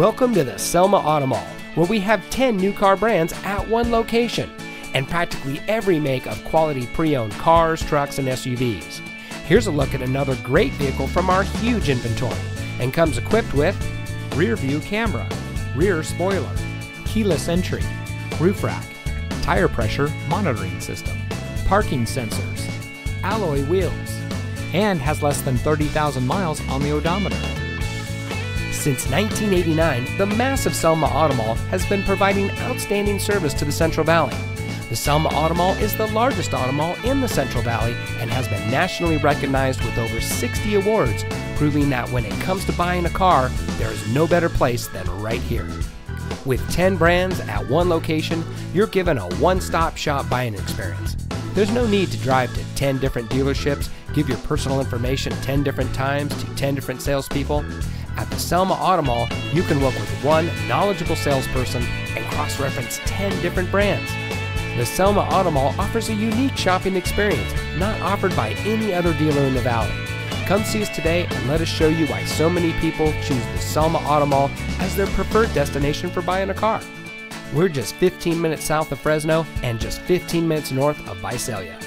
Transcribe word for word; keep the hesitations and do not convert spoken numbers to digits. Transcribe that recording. Welcome to the Selma Auto Mall, where we have ten new car brands at one location and practically every make of quality pre-owned cars, trucks, and S U Vs. Here's a look at another great vehicle from our huge inventory and comes equipped with rear view camera, rear spoiler, keyless entry, roof rack, tire pressure monitoring system, parking sensors, alloy wheels, and has less than thirty thousand miles on the odometer. Since nineteen eighty-nine, the massive Selma Auto Mall has been providing outstanding service to the Central Valley. The Selma Auto Mall is the largest auto mall in the Central Valley and has been nationally recognized with over sixty awards, proving that when it comes to buying a car, there is no better place than right here. With ten brands at one location, you're given a one-stop shop buying experience. There's no need to drive to ten different dealerships, give your personal information ten different times to ten different salespeople. At the Selma Auto Mall, you can work with one knowledgeable salesperson and cross-reference ten different brands. The Selma Auto Mall offers a unique shopping experience not offered by any other dealer in the valley. Come see us today and let us show you why so many people choose the Selma Auto Mall as their preferred destination for buying a car. We're just fifteen minutes south of Fresno and just fifteen minutes north of Visalia.